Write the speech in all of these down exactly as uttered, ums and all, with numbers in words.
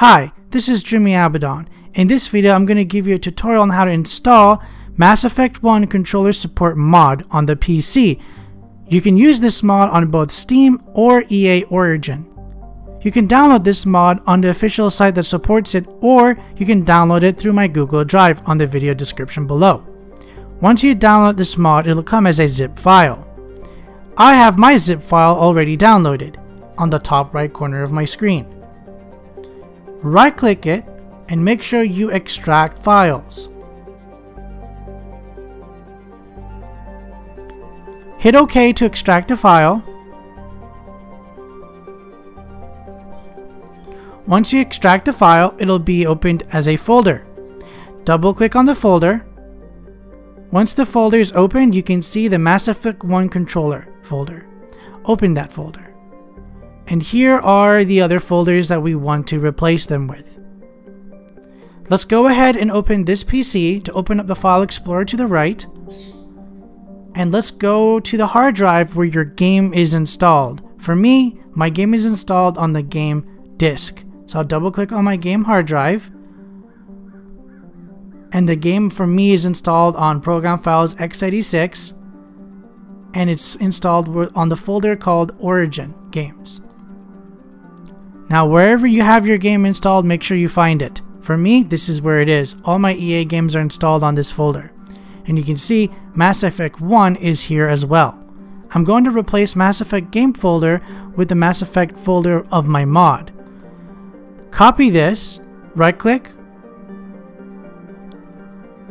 Hi, this is Dreamy Abaddon. In this video I'm going to give you a tutorial on how to install Mass Effect one Controller Support mod on the P C. You can use this mod on both Steam or E A Origin. You can download this mod on the official site that supports it, or you can download it through my Google Drive on the video description below. Once you download this mod, it'll come as a zip file. I have my zip file already downloaded on the top right corner of my screen. Right click it and make sure you extract files. Hit OK to extract a file. Once you extract the file, it'll be opened as a folder. Double click on the folder. Once the folder is opened, you can see the Mass Effect one controller folder. Open that folder. And here are the other folders that we want to replace them with. Let's go ahead and open this P C to open up the file explorer to the right. And let's go to the hard drive where your game is installed. For me, my game is installed on the game disk. So I'll double click on my game hard drive. And the game for me is installed on Program Files x eighty-six. And it's installed on the folder called Origin Games. Now, wherever you have your game installed, make sure you find it. For me, this is where it is. All my E A games are installed on this folder. And you can see Mass Effect one is here as well. I'm going to replace Mass Effect game folder with the Mass Effect folder of my mod. Copy this, right click,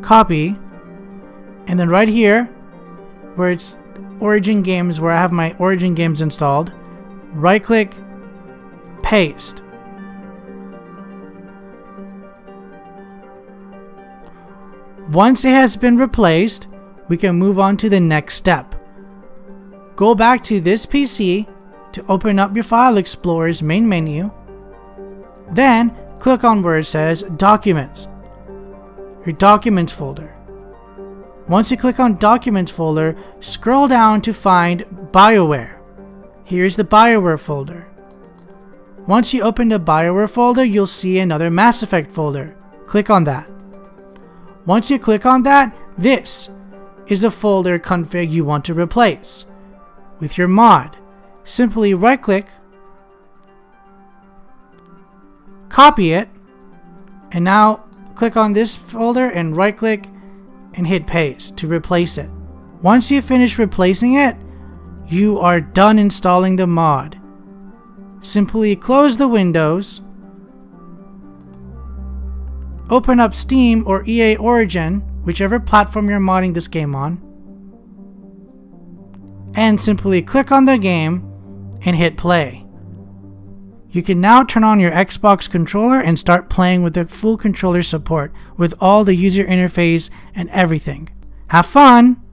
copy, and then right here where it's Origin Games, where I have my Origin Games installed, right click, paste. Once it has been replaced, we can move on to the next step. Go back to this P C to open up your File Explorer's main menu. Then click on where it says Documents, your Documents folder. Once you click on Documents folder, scroll down to find BioWare. Here's the BioWare folder. Once you open the BioWare folder, you'll see another Mass Effect folder. Click on that. Once you click on that, this is the folder config you want to replace with your mod. Simply right click, copy it, and now click on this folder and right click and hit paste to replace it. Once you finish replacing it, you are done installing the mod. Simply close the windows, open up Steam or E A Origin, whichever platform you're modding this game on, and simply click on the game and hit play. You can now turn on your Xbox controller and start playing with the full controller support with all the user interface and everything. Have fun!